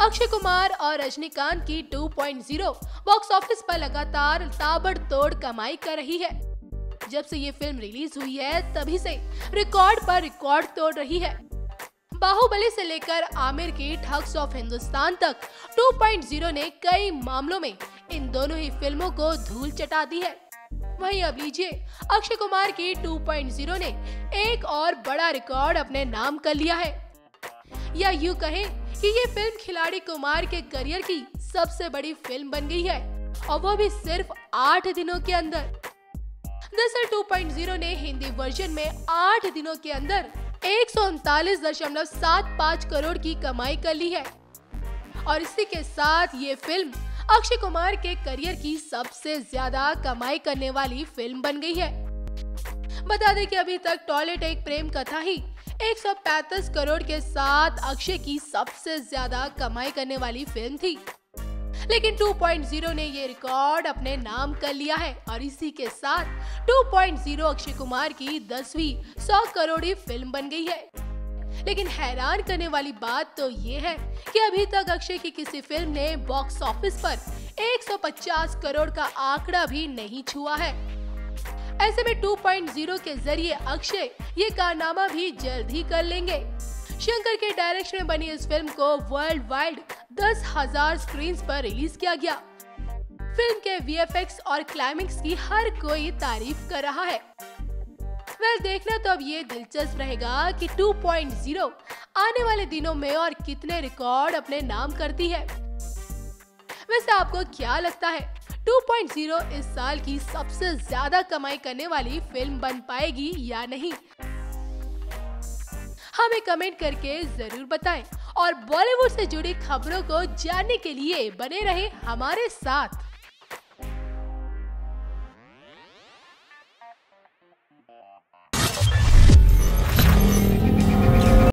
अक्षय कुमार और रजनीकांत की 2.0 box office पर लगातार ताबड़तोड़ कमाई कर रही है। जब से ये फिल्म रिलीज हुई है तभी से रिकॉर्ड पर रिकॉर्ड तोड़ रही है। बाहुबली से लेकर आमिर की ठग्स ऑफ हिंदुस्तान तक 2.0 ने कई मामलों में इन दोनों ही फिल्मों को धूल चटा दी है। वहीं अब लीजिए अक्षय कुमार की 2.0 ने एक और बड़ा रिकॉर्ड अपने नाम कर लिया है, या यूं कहें कि ये फिल्म खिलाड़ी कुमार के करियर की सबसे बड़ी फिल्म बन गई है, और वो भी सिर्फ 8 दिनों के अंदर। दरअसल 2.0 ने हिंदी वर्जन में 8 दिनों के अंदर 139.75 करोड़ की कमाई कर ली है, और इसी के साथ ये फिल्म अक्षय कुमार के करियर की सबसे ज्यादा कमाई करने वाली फिल्म बन गई है। बता दें कि अभी तक टॉयलेट एक प्रेम कथा ही 135 करोड़ के साथ अक्षय की सबसे ज्यादा कमाई करने वाली फिल्म थी, लेकिन 2.0 ने ये रिकॉर्ड अपने नाम कर लिया है, और इसी के साथ 2.0 अक्षय कुमार की 10वीं 100 करोड़ी फिल्म बन गई है। लेकिन हैरान करने वाली बात तो ये है कि अभी तक अक्षय की किसी फिल्म ने बॉक्स ऑफिस पर 150 करोड़ का आंकड़ा भी नहीं छुआ है। ऐसे में 2.0 के जरिए अक्षय ये कारनामा भी जल्द ही कर लेंगे। शंकर के डायरेक्शन में बनी इस फिल्म को वर्ल्ड वाइड 10,000 स्क्रीन्स पर रिलीज किया गया। फिल्म के वीएफएक्स और क्लाइमेक्स की हर कोई तारीफ कर रहा है। वैसे देखना तो अब ये दिलचस्प रहेगा कि 2.0 आने वाले दिनों में और कितने रिकॉर्ड अपने नाम करती है। वैसे आपको क्या लगता है, 2.0 इस साल की सबसे ज्यादा कमाई करने वाली फिल्म बन पाएगी या नहीं? हमें कमेंट करके जरूर बताएं, और बॉलीवुड से जुड़ी खबरों को जानने के लिए बने रहें हमारे साथ।